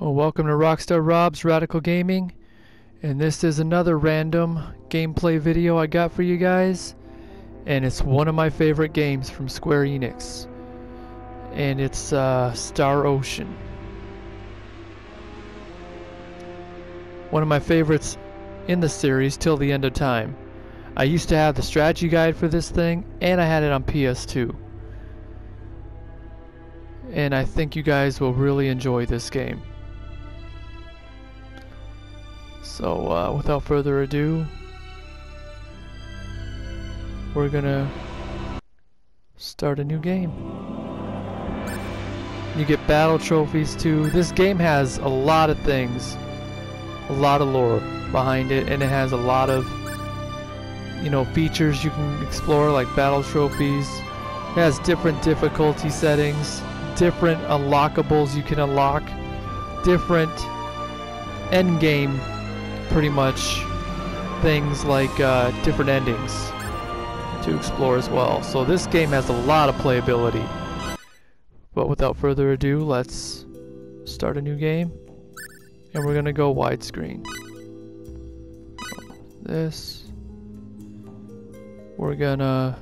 Welcome to Rockstar Rob's Radical Gaming, and this is another random gameplay video I got for you guys, and it's one of my favorite games from Square Enix, and it's Star Ocean. One of my favorites in the series, Till the End of Time. I used to have the strategy guide for this thing, and I had it on PS2, and I think you guys will really enjoy this game. So without further ado, we're gonna start a new game. You get battle trophies too. This game has a lot of things, a lot of lore behind it, and it has a lot of, you know, features you can explore, like battle trophies. It has different difficulty settings, different unlockables you can unlock, different end game pretty much things, like different endings to explore as well. So this game has a lot of playability. But without further ado, let's start a new game, and we're gonna go widescreen. We're gonna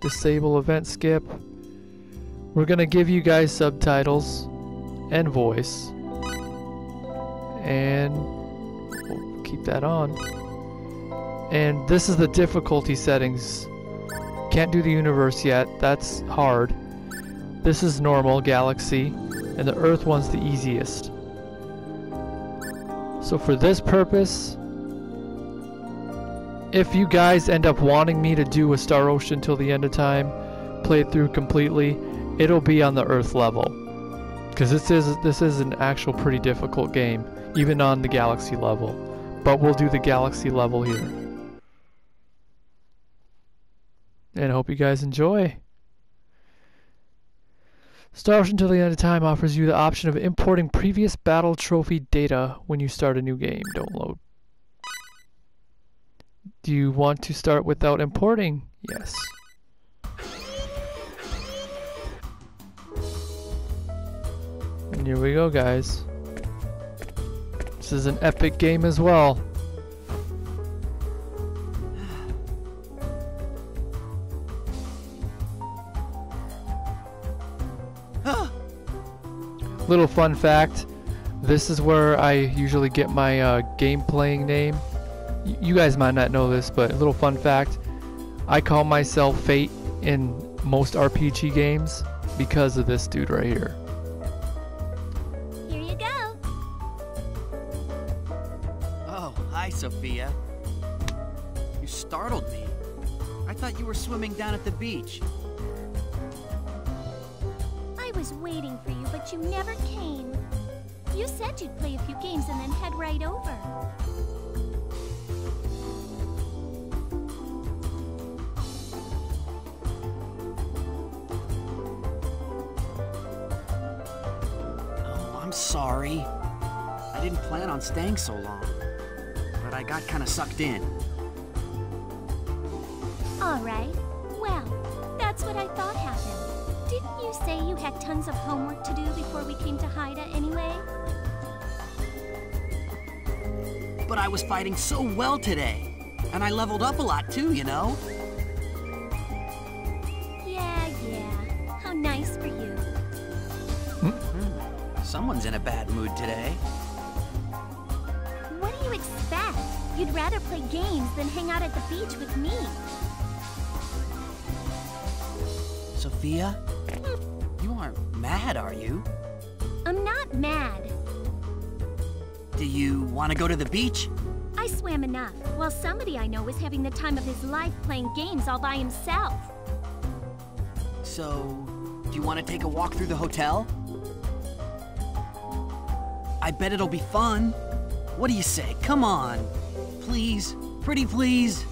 disable event skip. We're gonna give you guys subtitles and voice, and we'll keep that on. And this is the difficulty settings. Can't do the universe yet, that's hard. This is normal, galaxy, and the Earth one's the easiest. So for this purpose, if you guys end up wanting me to do a Star Ocean Till the End of Time, play it through completely, it'll be on the Earth level, because this is an actual pretty difficult game, even on the galaxy level. But we'll do the galaxy level here, and I hope you guys enjoy. Star Ocean Till the End of Time offers you the option of importing previous battle trophy data when you start a new game. Don't load. Do you want to start without importing? Yes. And here we go, guys. This is an epic game as well. Little fun fact, this is where I usually get my game playing name. You guys might not know this, but a little fun fact, I call myself Fayt in most RPG games because of this dude right here. Here you go. Oh, hi, Sophia. You startled me. I thought you were swimming down at the beach. I was waiting for you, but you never came. You said you'd play a few games and then head right over. I'm sorry. I didn't plan on staying so long, but I got kind of sucked in. All right. Well, that's what I thought happened. Didn't you say you had tons of homework to do before we came to Hyda anyway? But I was fighting so well today, and I leveled up a lot too, you know? Yeah. How nice for you. Someone's in a bad mood today. What do you expect? You'd rather play games than hang out at the beach with me. Sophia, you aren't mad, are you? I'm not mad. Do you want to go to the beach? I swam enough, while somebody I know is having the time of his life playing games all by himself. So, do you want to take a walk through the hotel? I bet it'll be fun. What do you say? Come on. Please. Pretty please.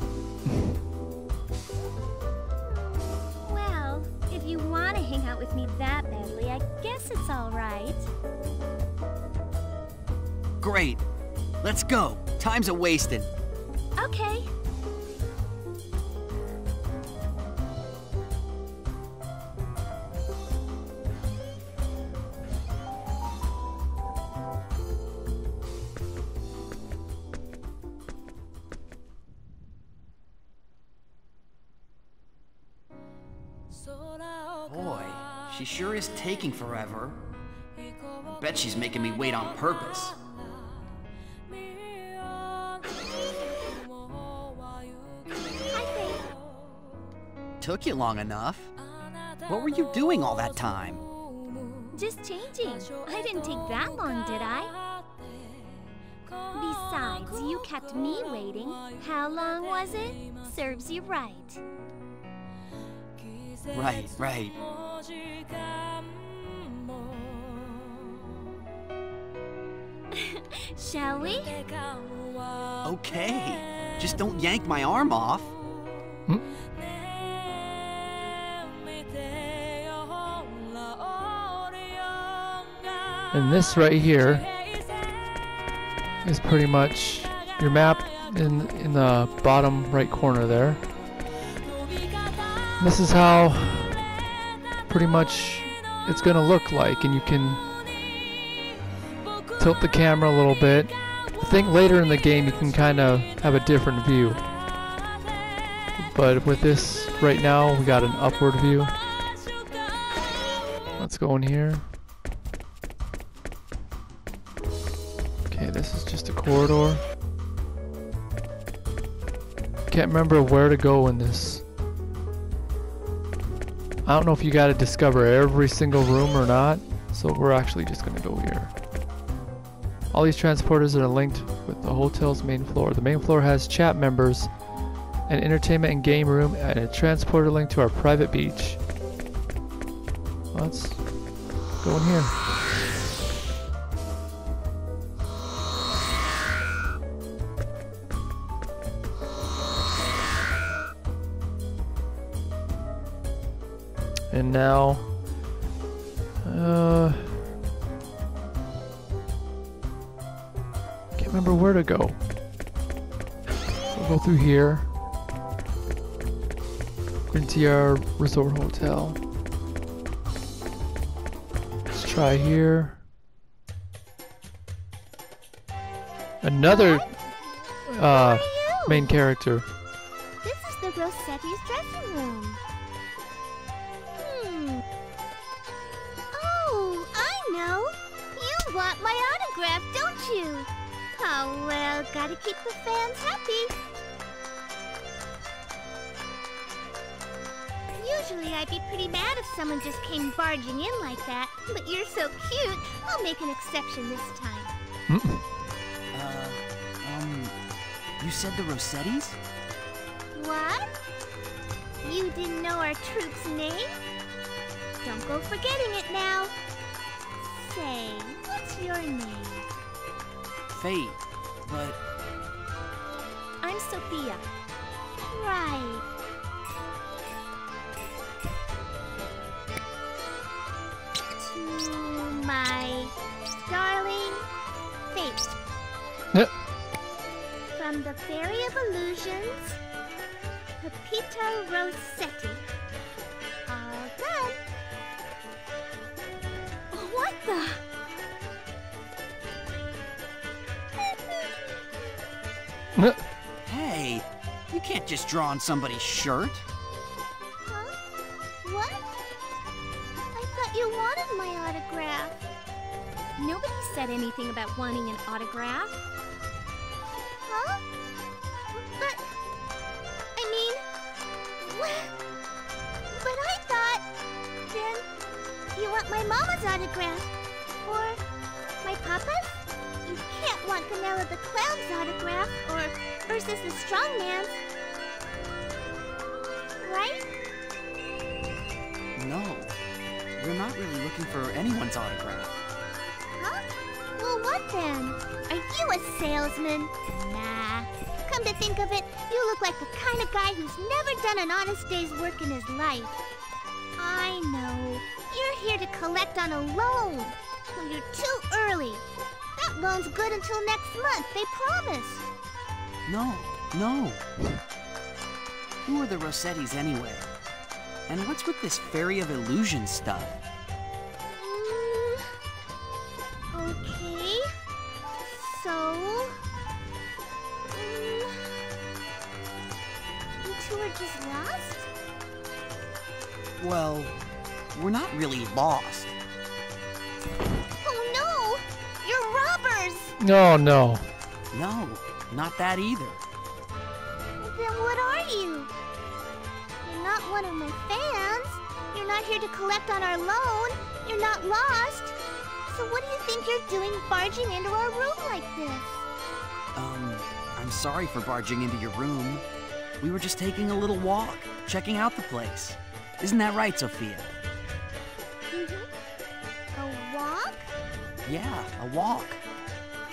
Well, if you want to hang out with me that badly, I guess it's all right. Great. Let's go. Time's a-wasting. Okay. Boy, she sure is taking forever. I bet she's making me wait on purpose. Took you long enough. What were you doing all that time? Just changing. I didn't take that long, did I? Besides, you kept me waiting. How long was it? Serves you right. Right, right. Shall we? Okay. Just don't yank my arm off. Hmm? And this right here is pretty much your map in the bottom right corner there. This is how pretty much it's going to look like, and you can tilt the camera a little bit. I think later in the game you can kind of have a different view, but with this right now we got an upward view. Let's go in here. Okay, this is just a corridor. Can't remember where to go in this. I don't know if you gotta discover every single room or not, so we're actually just gonna go here. All these transporters are linked with the hotel's main floor. The main floor has chat members, an entertainment and game room, and a transporter link to our private beach. Let's go in here. And now, can't remember where to go. We'll go through here. Grintier Resort Hotel. Let's try here. Another main character. This is the Rossetti's dressing room. Want my autograph, don't you? Oh well, gotta keep the fans happy. Usually I'd be pretty mad if someone just came barging in like that, but you're so cute, I'll make an exception this time. You said the Rossettis? What? You didn't know our troupe's name? Don't go forgetting it now. Say, what's your name? Fayt, but... I'm Sophia. Right. To my darling Fayt. Yep. From the Fairy of Illusions, Pepita Rossetti. All done. What the? Hey, you can't just draw on somebody's shirt. Huh? What? I thought you wanted my autograph. Nobody said anything about wanting an autograph. Huh? But... I mean... But I thought... Then... You want my mama's autograph, or my papa's? You can't want Ganella the Clown's autograph, or Ursus the Strongman's, right? No, we're not really looking for anyone's autograph. Huh? Well, what then? Are you a salesman? Nah. Come to think of it, you look like the kind of guy who's never done an honest day's work in his life. I know. You're here to collect on a loan. Well, you're too early. That loan's good until next month, they promised. No, no. Who are the Rossettis anyway? And what's with this Fairy of Illusion stuff? Okay. So... you two are just lost? Well... we're not really lost. Oh no! You're robbers! No, no. No, not that either. Then what are you? You're not one of my fans. You're not here to collect on our loan. You're not lost. So what do you think you're doing barging into our room like this? I'm sorry for barging into your room. We were just taking a little walk, checking out the place. Isn't that right, Sophia? Mm-hmm. A walk? Yeah, a walk.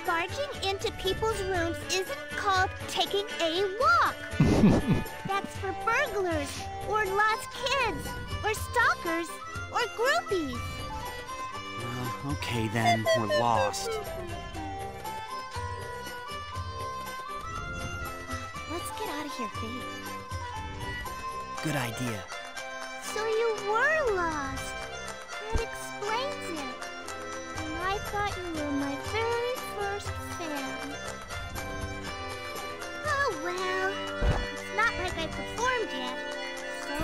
Barging into people's rooms isn't called taking a walk. That's for burglars, or lost kids, or stalkers, or groupies. Okay then, we're lost. Let's get out of here, Fayt. Good idea. So you were lost. That explains it. And I thought you were my very first fan. Oh well, it's not like I performed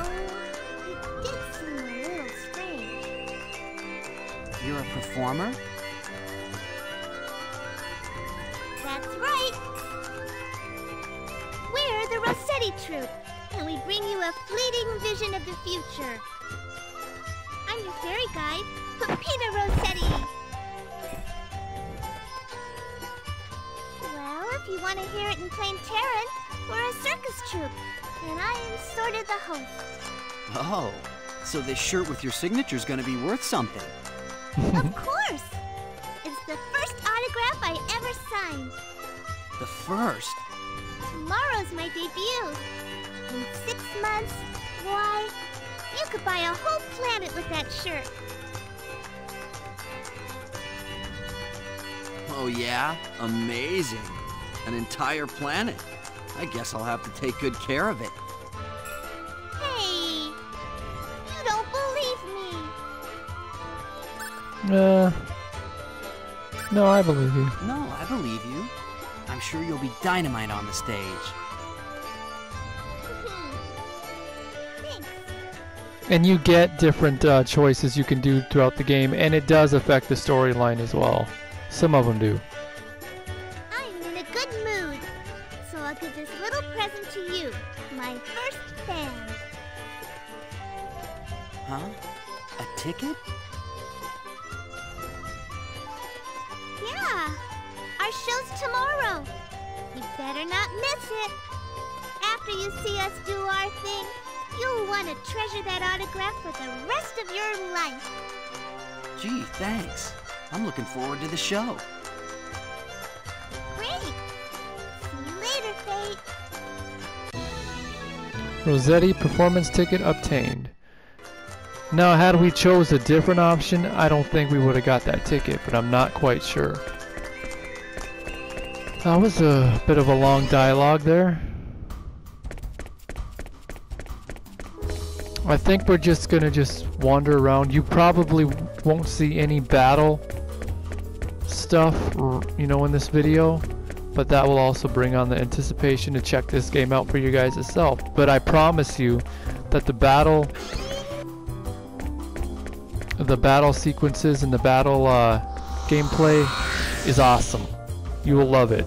yet, so it did seem a little strange. You're a performer? That's right. We're the Rossetti Troupe, and we bring you a fleeting vision of the future. I'm your fairy guide, Pepita Rossetti. Well, if you want to hear it in plain Terran, we're a circus troupe, and I am sort of the host. Oh, so this shirt with your signature's gonna be worth something. Of course! It's the first autograph I ever signed. The first? Tomorrow's my debut. In 6 months, why, you could buy a whole planet with that shirt. Oh yeah? Amazing. An entire planet. I guess I'll have to take good care of it. Hey, you don't believe me. No, I believe you. No, I believe you. I'm sure you'll be dynamite on the stage. And you get different choices you can do throughout the game, and it does affect the storyline as well. Some of them do. I'm in a good mood, so I'll give this little present to you, my first fan. Huh? A ticket? Yeah. Our show's tomorrow. You better not miss it. After you see us do our thing, you'll want to treasure that autograph for the rest of your life. Gee, thanks. I'm looking forward to the show. Great. See you later, Fayt. Rossetti performance ticket obtained. Now, had we chose a different option, I don't think we would have got that ticket, but I'm not quite sure. That was a bit of a long dialogue there. I think we're just going to just wander around. You probably won't see any battle stuff, you know, in this video, but that will also bring on the anticipation to check this game out for you guys itself. But I promise you that the battle sequences and the battle gameplay is awesome. You will love it.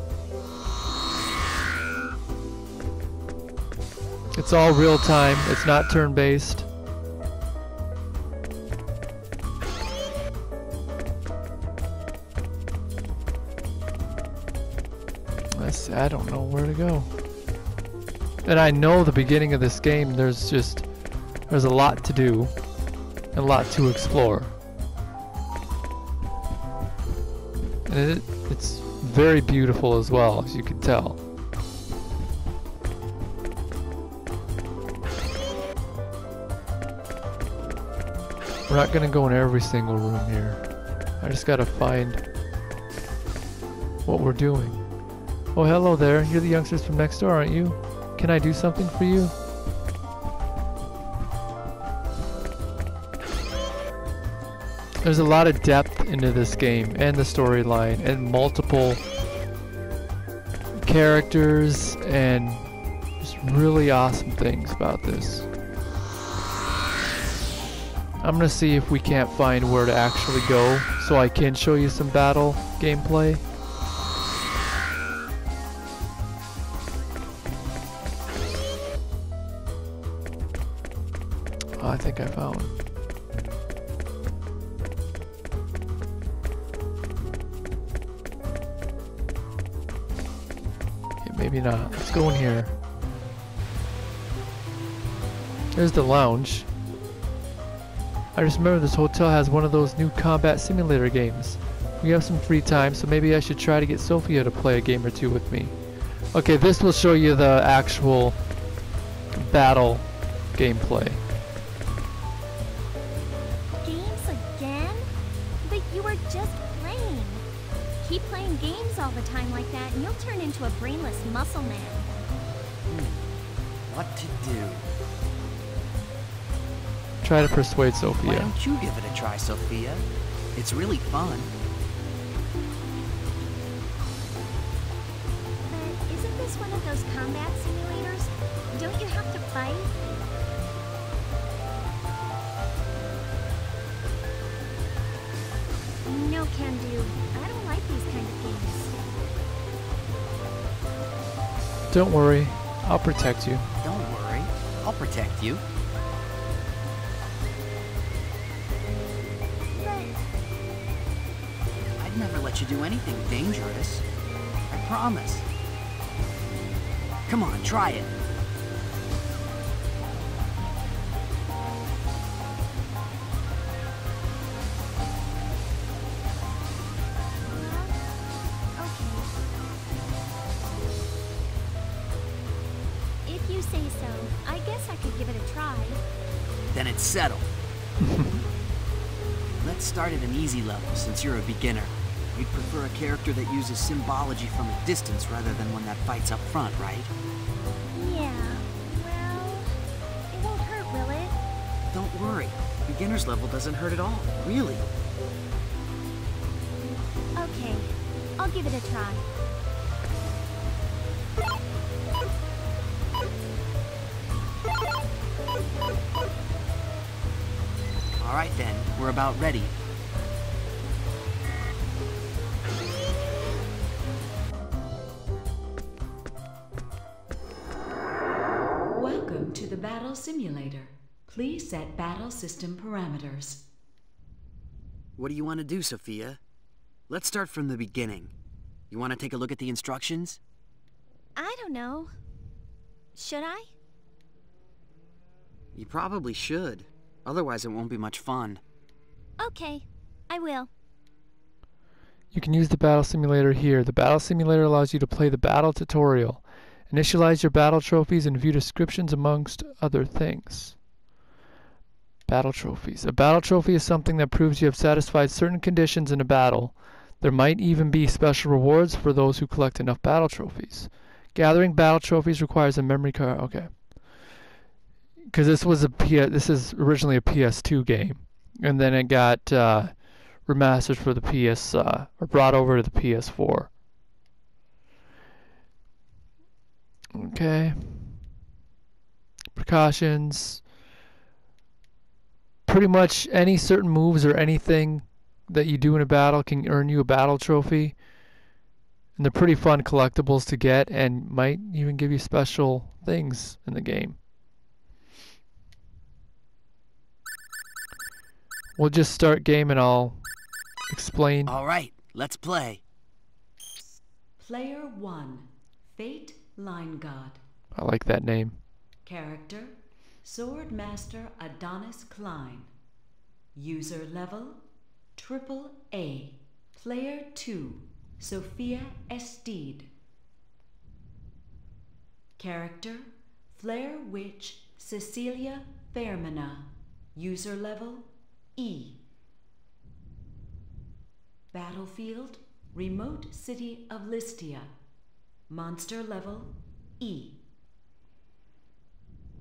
It's all real time, it's not turn based. I don't know where to go. And I know the beginning of this game there's a lot to do and a lot to explore. And it's very beautiful as well, as you can tell. We're not gonna go in every single room here. I just gotta find what we're doing. Oh, hello there. You're the youngsters from next door, aren't you? Can I do something for you? There's a lot of depth into this game and the storyline and multiple characters and just really awesome things about this. I'm gonna see if we can't find where to actually go so I can show you some battle gameplay. Oh, I think I found one. Maybe not. Let's go in here. There's the lounge. I just remember this hotel has one of those new combat simulator games. We have some free time, so maybe I should try to get Sophia to play a game or two with me. Okay, this will show you the actual battle gameplay. Games again? But you were just playing. Keep playing games all the time like that and you'll turn into a brainless muscle man. What to do? Try to persuade Sophia. Why don't you give it a try, Sophia? It's really fun. But isn't this one of those combat simulators? Don't you have to fight? No can do. I don't like these kind of games. Don't worry, I'll protect you. Don't worry, I'll protect you. But I'd never let you do anything dangerous. I promise. Come on, try it. Settle. Let's start at an easy level, since you're a beginner. You'd prefer a character that uses symbology from a distance rather than one that fights up front, right? Yeah, well, it won't hurt, will it? Don't worry. Beginner's level doesn't hurt at all, really. Okay, I'll give it a try. Alright then, we're about ready. Welcome to the Battle Simulator. Please set battle system parameters. What do you want to do, Sophia? Let's start from the beginning. You want to take a look at the instructions? I don't know. Should I? You probably should. Otherwise, it won't be much fun. Okay, I will. You can use the Battle Simulator here. The Battle Simulator allows you to play the battle tutorial, initialize your battle trophies, and view descriptions amongst other things. Battle trophies. A battle trophy is something that proves you have satisfied certain conditions in a battle. There might even be special rewards for those who collect enough battle trophies. Gathering battle trophies requires a memory card. Okay. Because this is originally a PS2 game, and then it got remastered for the PS or brought over to the PS4. Okay. Precautions. Pretty much any certain moves or anything that you do in a battle can earn you a battle trophy, and they're pretty fun collectibles to get, and might even give you special things in the game. We'll just start game and I'll explain. Alright, let's play. Player 1, Fayt Leingod. I like that name. Character, Sword Master Adonis Klein. User level, AAA. Player 2, Sophia Esteed. Character, Flare Witch Cecilia Fairmina. User level, E. Battlefield, remote city of Listia. Monster level, E.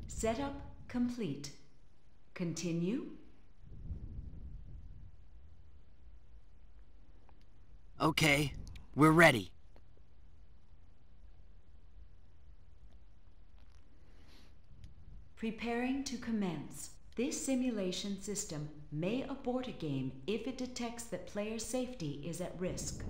Setup complete. Continue. Okay, we're ready. Preparing to commence. This simulation system may abort a game if it detects that player safety is at risk.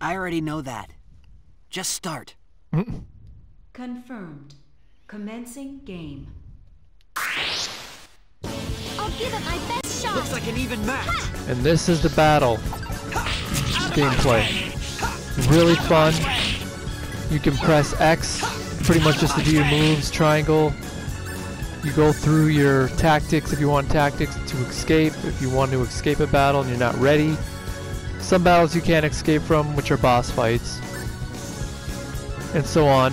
I already know that. Just start. Confirmed. Commencing game. I'll give it my best shot. Looks like an even match. And this is the battle gameplay. Really fun. You can press X pretty much just to do your moves. Triangle. You go through your tactics if you want tactics to escape. If you want to escape a battle and you're not ready. Some battles you can't escape from, which are boss fights, and so on.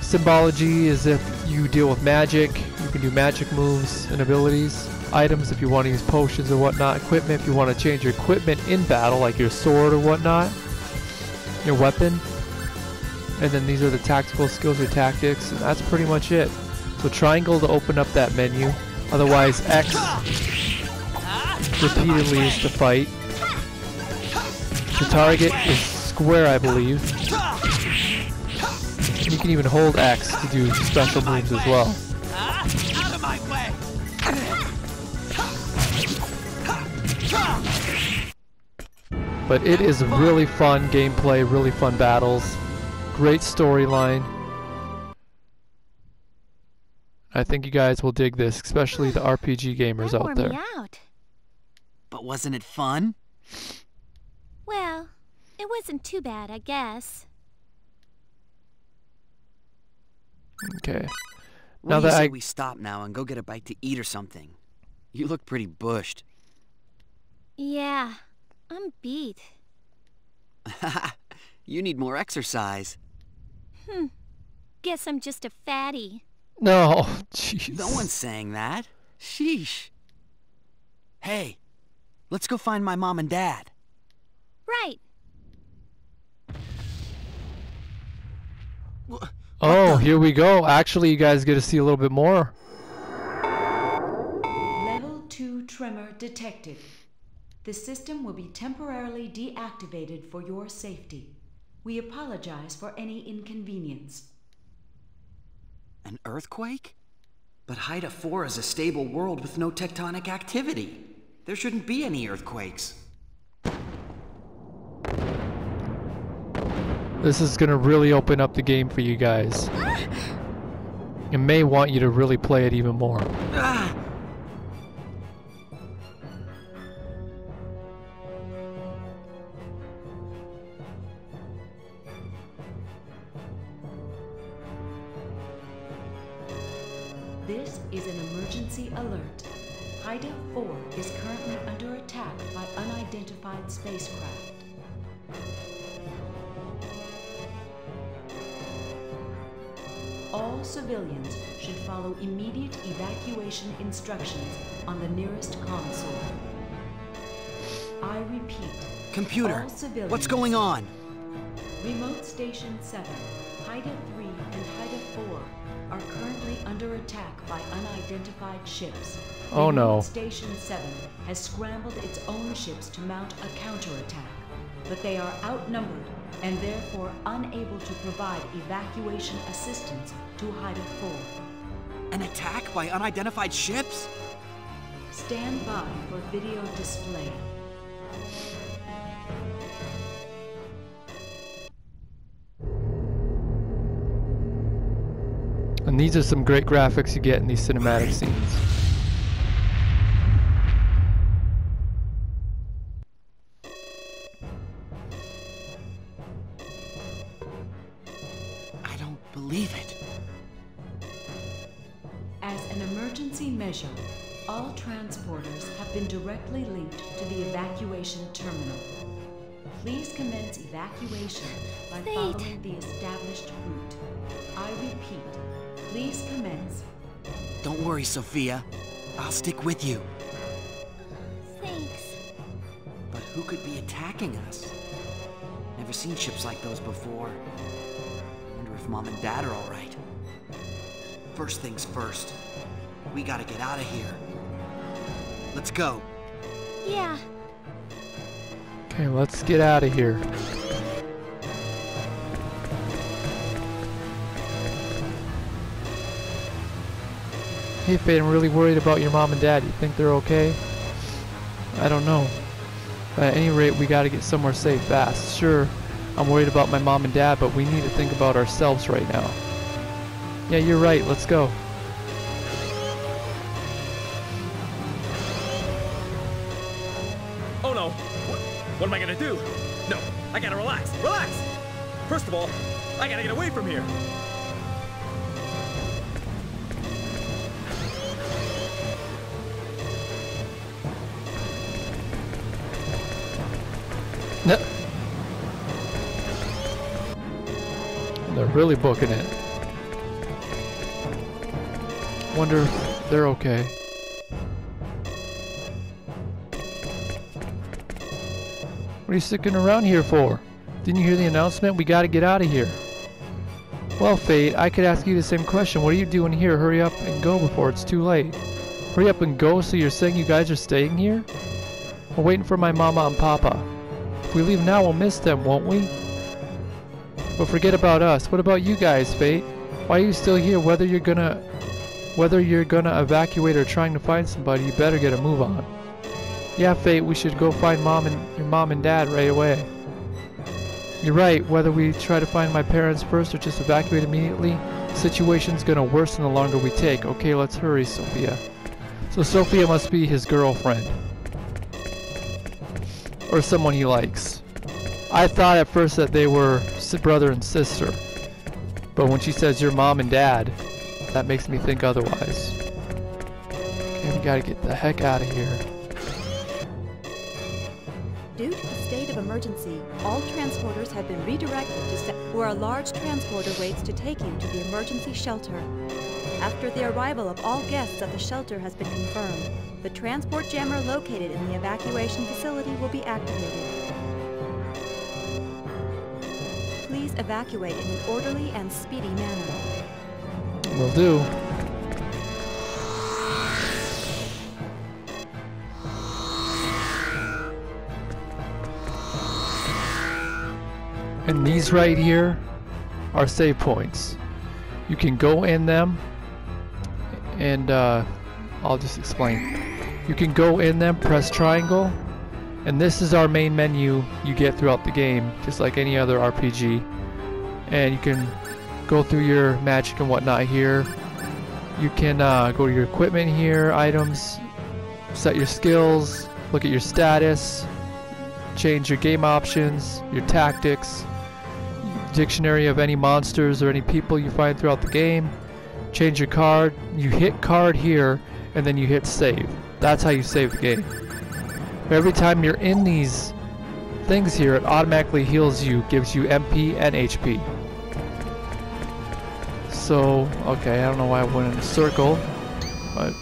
Symbology is if you deal with magic, you can do magic moves and abilities. Items if you want to use potions or whatnot. Equipment if you want to change your equipment in battle, like your sword or whatnot, your weapon. And then these are the tactical skills or tactics, and that's pretty much it. So triangle to open up that menu, otherwise X repeatedly is to fight. The target is square, I believe. You can even hold X to do special moves as well. But it is really fun gameplay, really fun battles, great storyline. I think you guys will dig this, especially the RPG gamers out there. But wasn't it fun? Well, it wasn't too bad, I guess. Okay. Now that I... we stop now and go get a bite to eat or something. You look pretty bushed. Yeah, I'm beat. You need more exercise. Guess I'm just a fatty. No, jeez. No one's saying that. Sheesh. Hey, let's go find my mom and dad. Right. Oh, here we go. Actually, you guys get to see a little bit more. Level 2 tremor detected. The system will be temporarily deactivated for your safety. We apologize for any inconvenience. An earthquake? But Hyda IV is a stable world with no tectonic activity. There shouldn't be any earthquakes. This is going to really open up the game for you guys. It may want you to really play it even more. This is an emergency alert. Hyda IV is currently under attack by unidentified spacecraft. All civilians should follow immediate evacuation instructions on the nearest console. I repeat. Computer, what's going on? Remote Station 7, Hyda III and Hyda IV are currently under attack by unidentified ships. Oh no. Remote Station 7 has scrambled its own ships to mount a counterattack, but they are outnumbered and therefore unable to provide evacuation assistance to Hyda IV. An attack by unidentified ships? Stand by for video display. And these are some great graphics you get in these cinematic scenes. All transporters have been directly linked to the evacuation terminal. Please commence evacuation by following the established route. I repeat, please commence. Don't worry, Sophia. I'll stick with you. Thanks. But who could be attacking us? Never seen ships like those before. Wonder if Mom and Dad are all right. First things first. We gotta get out of here. Let's go. Yeah. Okay, let's get out of here. Hey, Fayt, I'm really worried about your mom and dad. You think they're okay? I don't know. But at any rate, we gotta get somewhere safe fast. Sure, I'm worried about my mom and dad, but we need to think about ourselves right now. Yeah, you're right. Let's go. Oh no. What am I gonna do? No, I gotta relax. Relax! First of all, I gotta get away from here. No. They're really booking it. Wonder if they're okay. What are you sticking around here for? Didn't you hear the announcement? We gotta get out of here. Well, Fayt, I could ask you the same question. What are you doing here? Hurry up and go before it's too late. Hurry up and go, so you're saying you guys are staying here? We're waiting for my mama and papa. If we leave now, we'll miss them, won't we? But forget about us. What about you guys, Fayt? Why are you still here? Whether you're gonna evacuate or trying to find somebody, you better get a move on. Yeah, Fayt, we should go find your mom and dad right away. You're right. Whether we try to find my parents first or just evacuate immediately, the situation's gonna worsen the longer we take. Okay, let's hurry, Sophia. So Sophia must be his girlfriend. Or someone he likes. I thought at first that they were brother and sister, but when she says your mom and dad, that makes me think otherwise. Okay, we gotta get the heck out of here. Due to the state of emergency, all transporters have been redirected to where a large transporter waits to take you to the emergency shelter. After the arrival of all guests at the shelter has been confirmed, the transport jammer located in the evacuation facility will be activated. Please evacuate in an orderly and speedy manner. Will do. And these right here are save points. You can go in them, and I'll just explain. You can go in them, press triangle, and this is our main menu you get throughout the game, just like any other RPG. And you can go through your magic and whatnot here. You can go to your equipment here, items, set your skills, look at your status, change your game options, your tactics, dictionary of any monsters or any people you find throughout the game, change your card, you hit card here, and then you hit save. That's how you save the game. Every time you're in these things here, it automatically heals you, gives you MP and HP. So, okay, I don't know why I went in a circle, but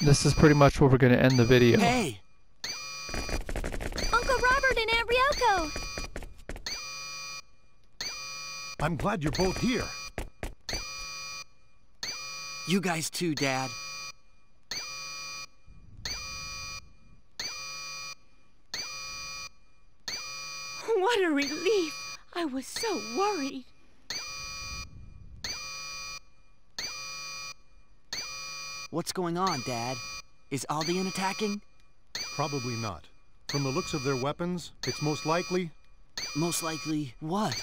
this is pretty much where we're going to end the video. Hey! Uncle Robert and Aunt Ryoko! I'm glad you're both here. You guys too, Dad. What a relief! I was so worried. What's going on, Dad? Is Aldian attacking? Probably not. From the looks of their weapons, it's most likely... Most likely what?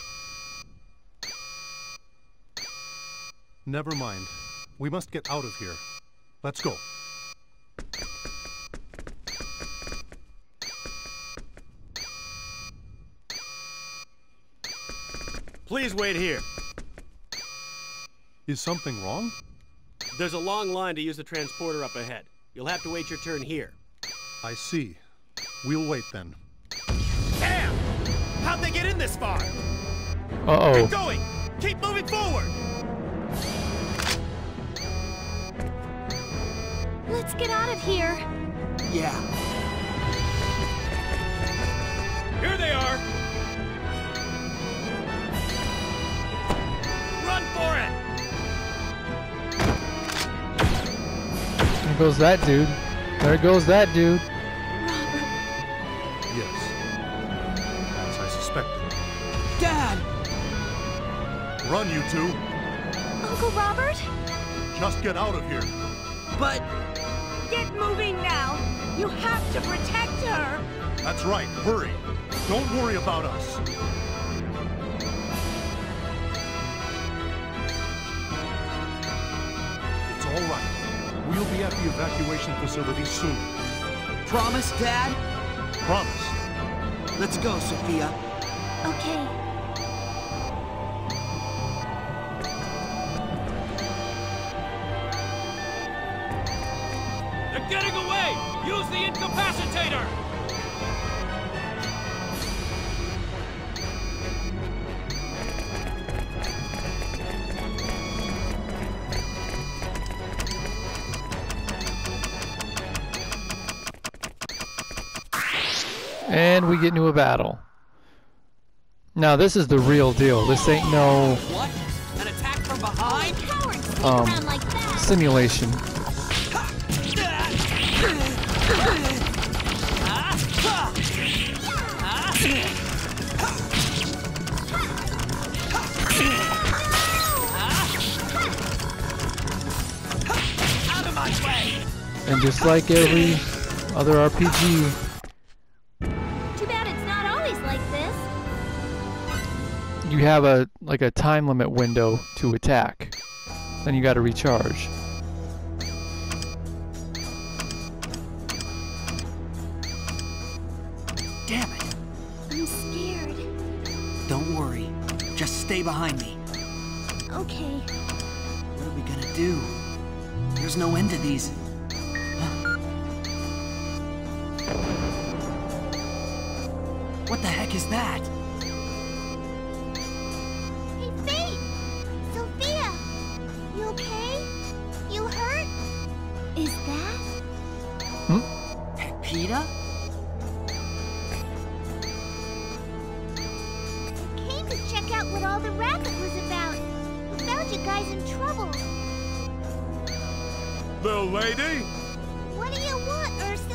Never mind. We must get out of here. Let's go. Please wait here. Is something wrong? There's a long line to use the transporter up ahead. You'll have to wait your turn here. I see. We'll wait then. Damn! How'd they get in this far? Uh-oh. Keep going! Keep moving forward! Let's get out of here. Yeah. Here they are. Run for it. There goes that dude. There goes that dude. Robert, bad! Run, you two! Uncle Robert? Just get out of here. But... Get moving now! You have to protect her! That's right, hurry! Don't worry about us! It's all right. We'll be at the evacuation facility soon. Promise, Dad? Promise. Let's go, Sophia. Okay. Getting away! Use the incapacitator! And we get into a battle. Now this is the real deal. This ain't no what? An attack from behind? Simulation. And just like every other RPG. Too bad it's not always like this. You have a like a time limit window to attack. Then you gotta recharge. Damn it. I'm scared. Don't worry. Just stay behind me. Okay. What are we gonna do? There's no end to these. What the heck is that? Hey, Fayt! Sophia! You okay? You hurt? Is that... Pepita? I came to check out what all the racket was about. We found you guys in trouble. Little lady? What do you want, Ursus?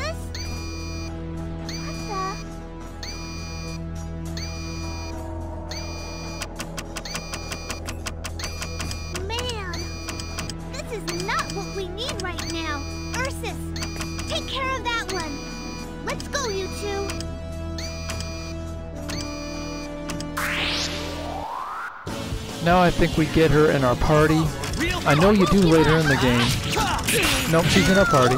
Now I think we get her in our party. I know you do later in the game. Nope, she's in our party.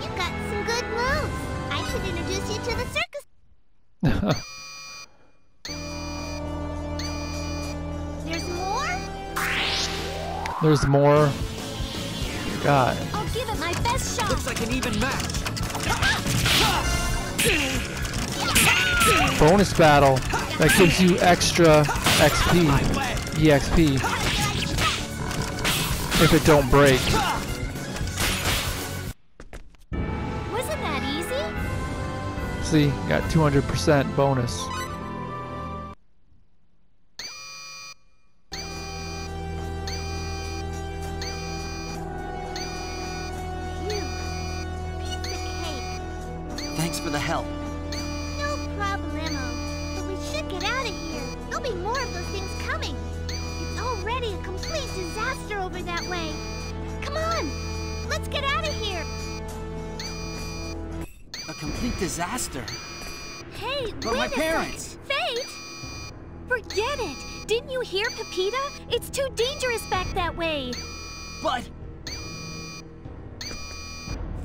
You got some good moves. I should introduce you to the circus. There's more. God. I'll give it my best shot. Looks like an even match. Bonus battle that gives you extra XP, EXP, if it don't break. Wasn't that easy? See, got 200% bonus. Disaster. Hey, but my parents. Fayt! Forget it. Didn't you hear, Pepita? It's too dangerous back that way. But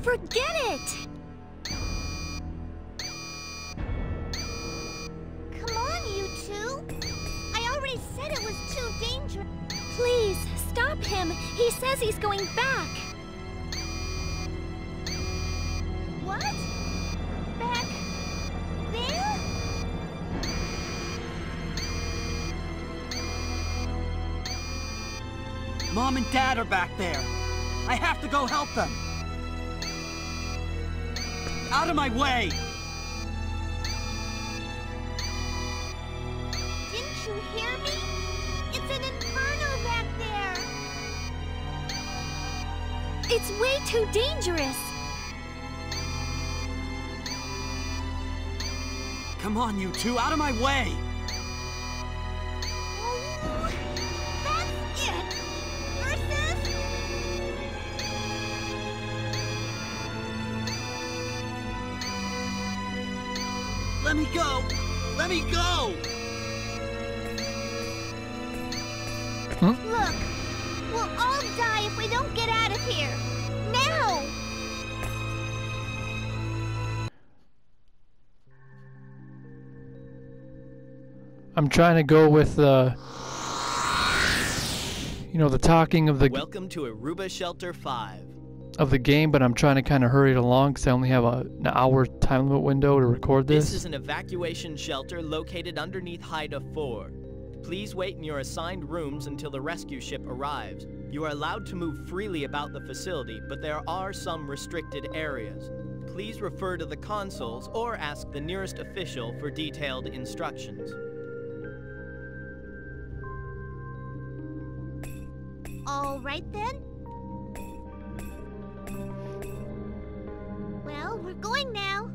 forget it. Come on, you two. I already said it was too dangerous. Please stop him. He says he's going back. What? Mom and Dad are back there. I have to go help them. Out of my way! you hear me? It's an inferno back there! It's way too dangerous! Come on, you two, out of my way! Oh, that's it! Versus... Let me go! Let me go! Huh? Look, we'll all die if we don't get out of here. Now! I'm trying to go with the... You know, the talking of the... Welcome to Aruba Shelter 5. Of the game, but I'm trying to kind of hurry it along because I only have an hour time limit window to record this. This is an evacuation shelter located underneath Hyda IV. Please wait in your assigned rooms until the rescue ship arrives. You are allowed to move freely about the facility, but there are some restricted areas. Please refer to the consoles or ask the nearest official for detailed instructions. All right then. Well, we're going now.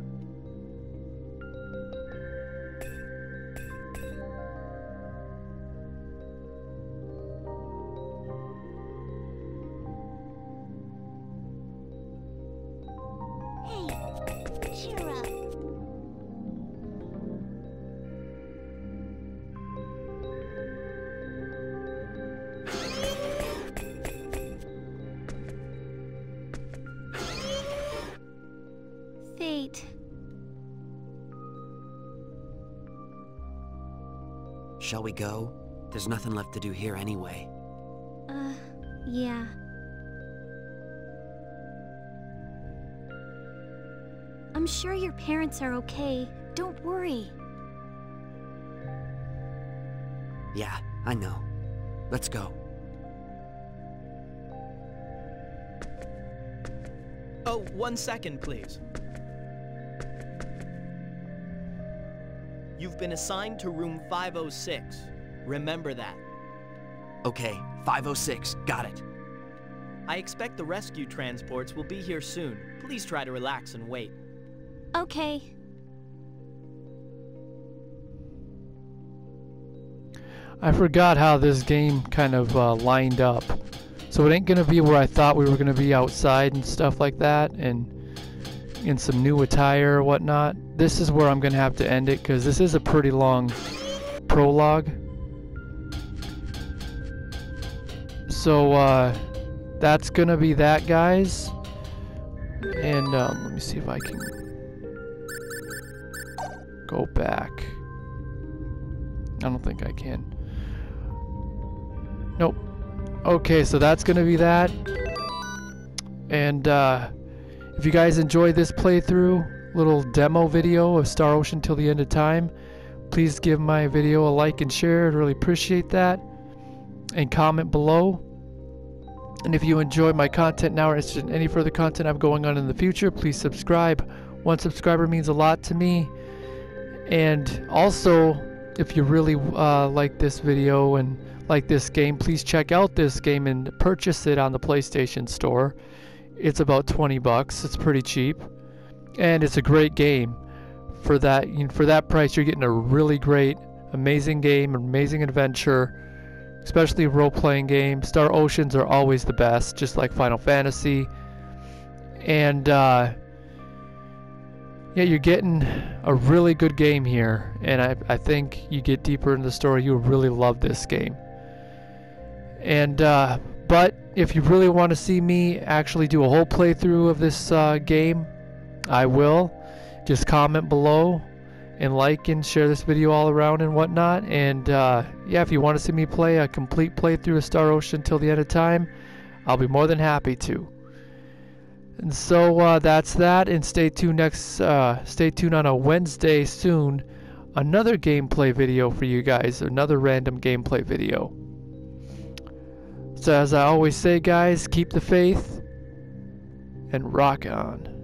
Shall we go? There's nothing left to do here anyway. Yeah. I'm sure your parents are okay. Don't worry. Yeah, I know. Let's go. Oh, 1 second, please. You've been assigned to room 506. Remember that. Okay, 506. Got it. I expect the rescue transports will be here soon. Please try to relax and wait. Okay. I forgot how this game kind of lined up. So it ain't gonna be where I thought we were gonna be, outside and stuff like that, and in some new attire or whatnot. This is where I'm gonna have to end it because this is a pretty long prologue. So that's gonna be that, guys. And let me see if I can go back. I don't think I can. Nope. Okay, so that's gonna be that. And if you guys enjoyed this playthrough, little demo video of Star Ocean Till the End of Time, please give my video a like and share. I'd really appreciate that, and comment below. And if you enjoy my content now or are interested in any further content I'm going on in the future, please subscribe. 1 subscriber means a lot to me. And also, if you really like this video and like this game, please check out this game and purchase it on the PlayStation Store. It's about 20 bucks. It's pretty cheap. And it's a great game. For that, price, you're getting a really great, amazing game, amazing adventure, especially role-playing game. Star Oceans are always the best, just like Final Fantasy. And yeah, you're getting a really good game here. And I think you get deeper into the story, you'll really love this game. And but if you really want to see me actually do a whole playthrough of this game, I will. Just comment below and like and share this video all around and whatnot. And yeah, if you want to see me play a complete playthrough of Star Ocean Till the End of Time, I'll be more than happy to. And so that's that, and stay tuned next stay tuned on a Wednesday soon, another gameplay video for you guys, another random gameplay video. So as I always say, guys, keep the faith and rock on.